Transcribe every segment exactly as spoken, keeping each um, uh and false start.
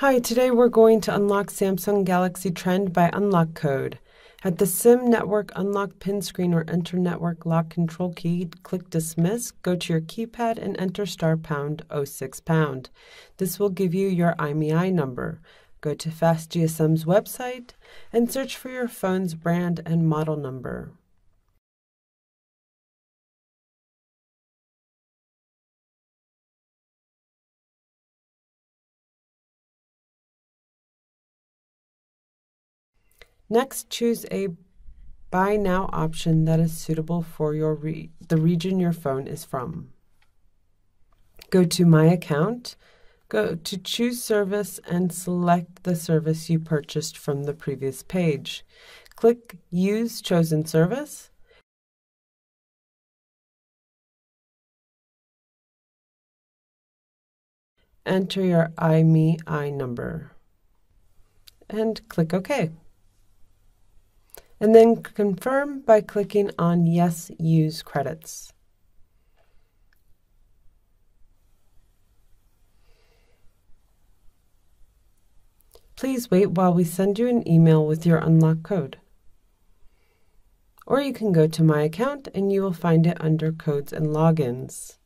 Hi, today we're going to unlock Samsung Galaxy Trend by unlock code. At the SIM network unlock pin screen or enter network lock control key, click dismiss, go to your keypad and enter star pound oh six pound. This will give you your I M E I number. Go to FastGSM's website and search for your phone's brand and model number. Next, choose a Buy Now option that is suitable for your re the region your phone is from. Go to My Account, go to Choose Service and select the service you purchased from the previous page. Click Use Chosen Service. Enter your I M E I number and click OK. And then confirm by clicking on Yes, Use Credits. Please wait while we send you an email with your unlock code. Or you can go to My Account and you will find it under Codes and Logins.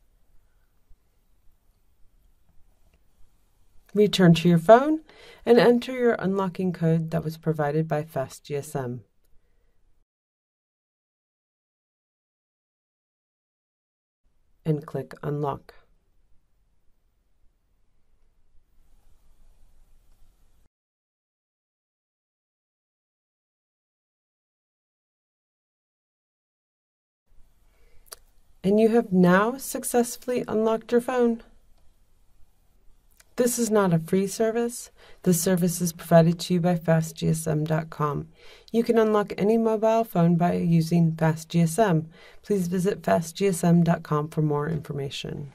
Return to your phone and enter your unlocking code that was provided by FastGSM. And click Unlock. And you have now successfully unlocked your phone. This is not a free service. This service is provided to you by fast G S M dot com. You can unlock any mobile phone by using FastGSM. Please visit fast G S M dot com for more information.